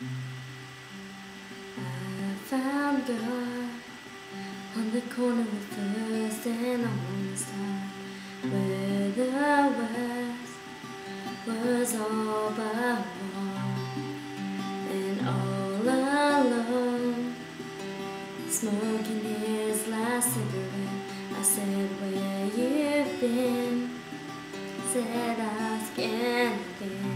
I found God on the corner of First and Amistad, where the West was all but one, and all alone, smoking his last cigarette. I said, "Where you been?" Said, "Ask anything."